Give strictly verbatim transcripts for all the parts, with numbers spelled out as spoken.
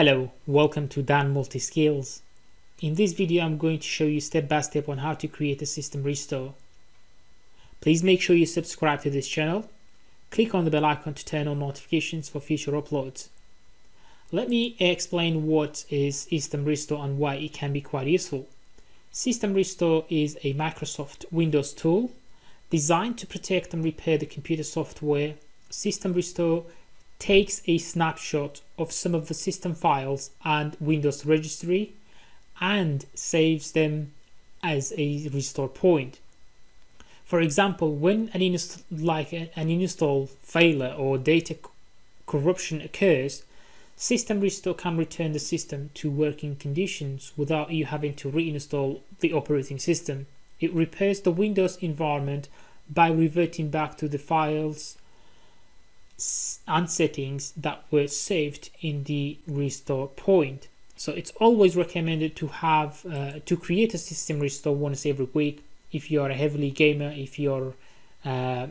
Hello, welcome to Dan Multiskills. In this video I'm going to show you step by step on how to create a system restore. Please make sure you subscribe to this channel, click on the bell icon to turn on notifications for future uploads. Let me explain what is System Restore and why it can be quite useful. System Restore is a Microsoft Windows tool designed to protect and repair the computer software. System Restore takes a snapshot of some of the system files and Windows registry and saves them as a restore point. For example, when an inst like an install failure or data corruption occurs, System Restore can return the system to working conditions without you having to reinstall the operating system. It repairs the Windows environment by reverting back to the files and settings that were saved in the restore point. So it's always recommended to have uh, to create a system restore once every week if you are a heavily gamer, if you're uh,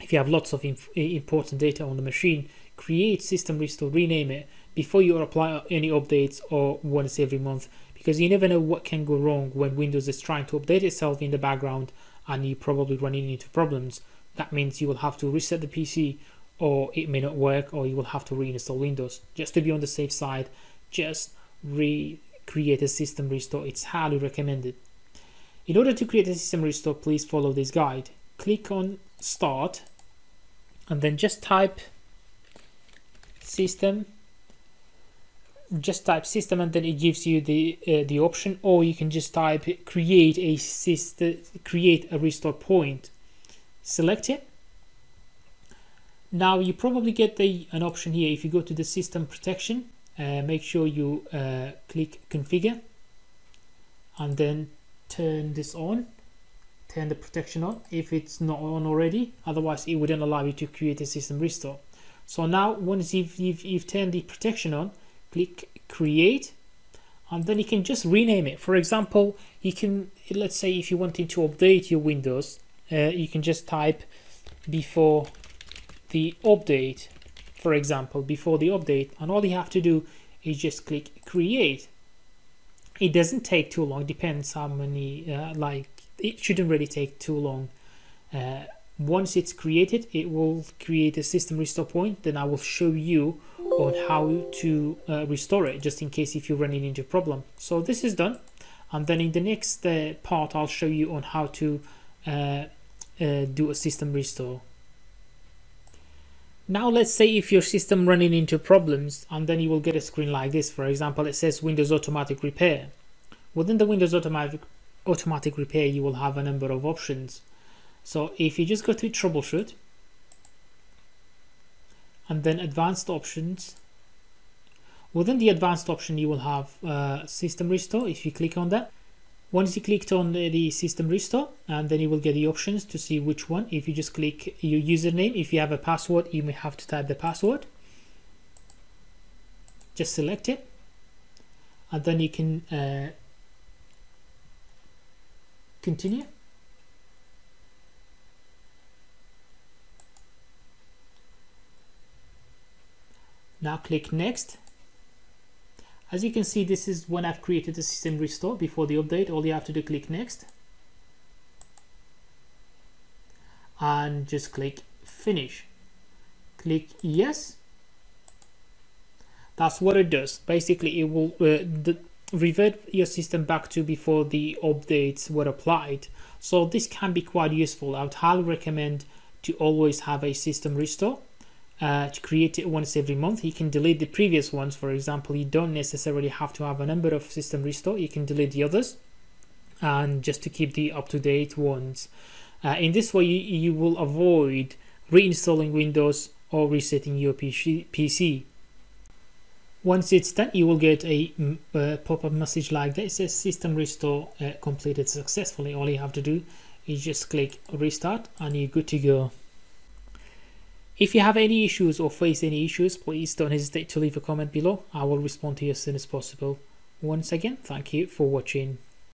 if you have lots of important data on the machine. Create system restore, rename it before you apply any updates, or once every month, because you never know what can go wrong when Windows is trying to update itself in the background and you probably run into problems. That means you will have to reset the P C, or it may not work, or you will have to reinstall Windows. Just to be on the safe side, just recreate a system restore. It's highly recommended. In order to create a system restore, please follow this guide. Click on Start and then just type system just type system and then it gives you the uh, the option, or you can just type create a system create a restore point. Select it. Now you probably get the, an option here. If you go to the system protection, uh, make sure you uh, click configure and then turn this on, turn the protection on if it's not on already, otherwise it wouldn't allow you to create a system restore. So now once you've, you've, you've turned the protection on, click create and then you can just rename it. For example, you can, let's say if you wanted to update your Windows, uh, you can just type before the update, for example, before the update, and all you have to do is just click create. It doesn't take too long, depends how many, uh, like it shouldn't really take too long. Uh, once it's created, it will create a system restore point. Then I will show you on how to uh, restore it, just in case if you're running into a problem. So this is done, and then in the next uh, part I'll show you on how to uh, uh, do a system restore. Now let's say if your system running into problems, and then you will get a screen like this. For example, it says Windows Automatic Repair. Within the Windows Automatic Automatic Repair, you will have a number of options. So if you just go to Troubleshoot and then Advanced Options, within the Advanced option you will have uh, System Restore. If you click on that, once you clicked on the system restore, and then you will get the options to see which one. If you just click your username, if you have a password, you may have to type the password. Just select it, and then you can uh, continue. Now click next. As you can see, this is when I've created a system restore before the update. All you have to do, click next and just click finish. Click yes. That's what it does. Basically, it will uh, the, revert your system back to before the updates were applied. So this can be quite useful. I would highly recommend to always have a system restore. Uh, to create it once every month. You can delete the previous ones. For example, you don't necessarily have to have a number of system restore. You can delete the others, and just to keep the up-to-date ones. Uh, in this way, you, you will avoid reinstalling Windows or resetting your P C. Once it's done, you will get a uh, pop-up message like that. It says system restore uh, completed successfully. All you have to do is just click restart and you're good to go. If you have any issues or face any issues, please don't hesitate to leave a comment below. I will respond to you as soon as possible. Once again, thank you for watching.